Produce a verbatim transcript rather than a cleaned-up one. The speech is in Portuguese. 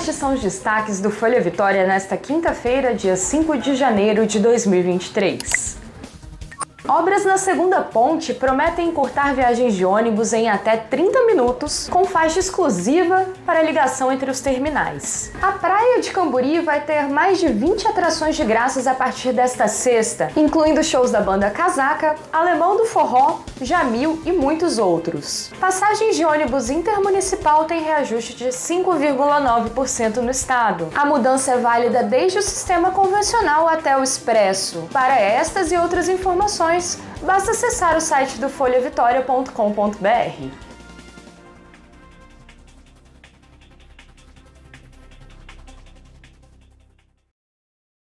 estes são os destaques do Folha Vitória nesta quinta-feira, dia cinco de janeiro de dois mil e vinte e três. Obras na Segunda Ponte prometem encurtar viagens de ônibus em até trinta minutos, com faixa exclusiva para a ligação entre os terminais. A Praia de Camburi vai ter mais de vinte atrações de graças a partir desta sexta, incluindo shows da banda Casaca, Alemão do Forró, Jamil e muitos outros. Passagens de ônibus intermunicipal têm reajuste de cinco vírgula nove por cento no estado. A mudança é válida desde o sistema convencional até o expresso. Para estas e outras informações, basta acessar o site do folha vitória ponto com ponto br.